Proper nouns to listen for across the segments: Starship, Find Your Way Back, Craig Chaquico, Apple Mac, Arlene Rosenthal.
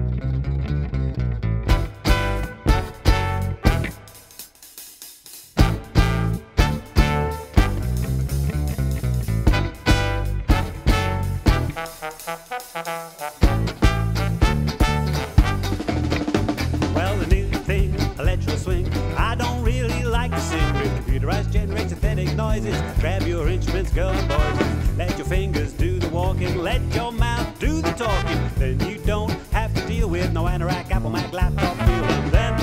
Well, a new thing, electro swing. I don't really like to sing. Computerized generates synthetic noises. Grab your instruments, girls and boys. Let your fingers do the walking. Let your mouth do the talking. Then you don't have to deal with no anorak, Apple Mac, laptop feeling. Then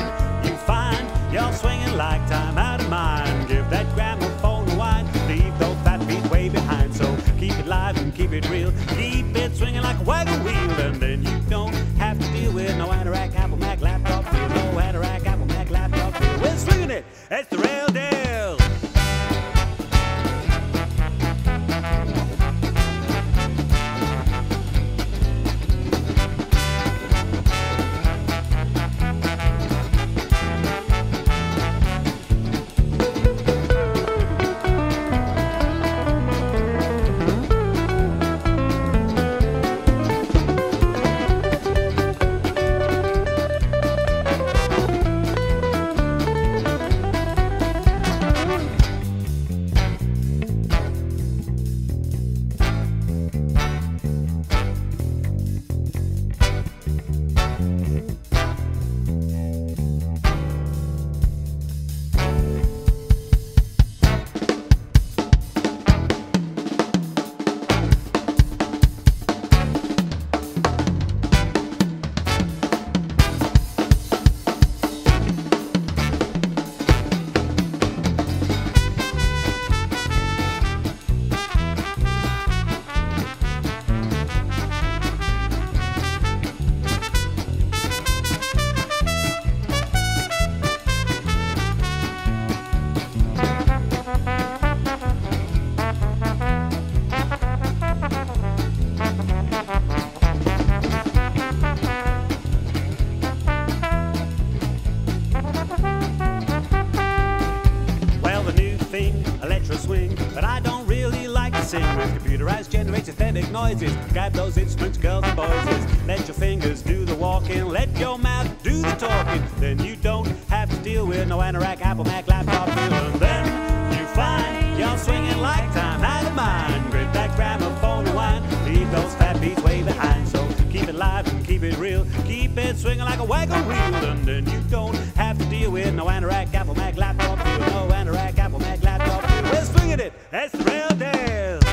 you find you're swinging like time out of mind. Give that gramophone a whine. Leave those fat feet way behind. So keep it live and keep it real. Keep it swinging like a wagon wheel. And then you don't have to deal with no anorak, Apple Mac, laptop feel. No anorak, Apple Mac, laptop feel. We're swinging it. It's the real deal. Swing, but I don't really like to sing. With computerized generates synthetic noises. Grab those instruments, girls and boys. Let your fingers do the walking. Let your mouth do the talking. Then you don't have to deal with no anorak, Apple Mac, laptop feel. And then you find you're swinging like time out of mind. Grip that gramophone and whine. Leave those fat beats way behind. So keep it live and keep it real. Keep it swinging like a wagon wheel. And then you don't have to deal with no anorak, Apple Mac, laptop feel. No anorak, Apple Mac, laptop feel. That's the real deal.